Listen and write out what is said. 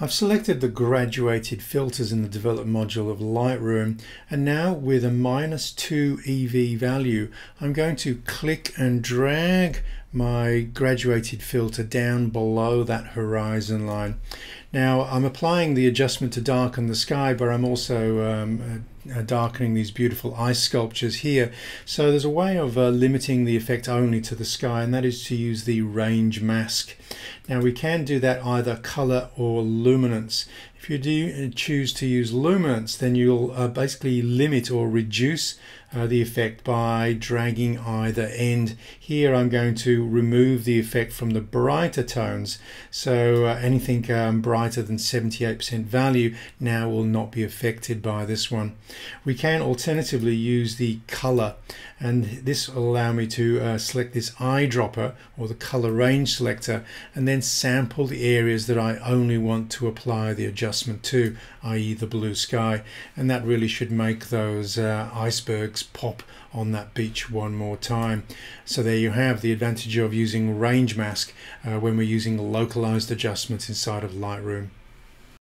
I've selected the graduated filters in the Develop module of Lightroom, and now with a -2 EV value, I'm going to click and drag my graduated filter down below that horizon line. Now I'm applying the adjustment to darken the sky, but I'm also darkening these beautiful ice sculptures here. So there's a way of limiting the effect only to the sky, and that is to use the range mask. Now we can do that either color or luminance. If you do choose to use luminance, then you'll basically limit or reduce the effect by dragging either end. Here I'm going to remove the effect from the brighter tones, so anything brighter than 78% value now will not be affected by this one. We can alternatively use the color, and this will allow me to select this eyedropper or the color range selector and then sample the areas that I only want to apply the adjustment to, i.e. the blue sky, and that really should make those icebergs pop on that beach one more time. So there you have the advantage of using range mask when we're using localized adjustments inside of Lightroom.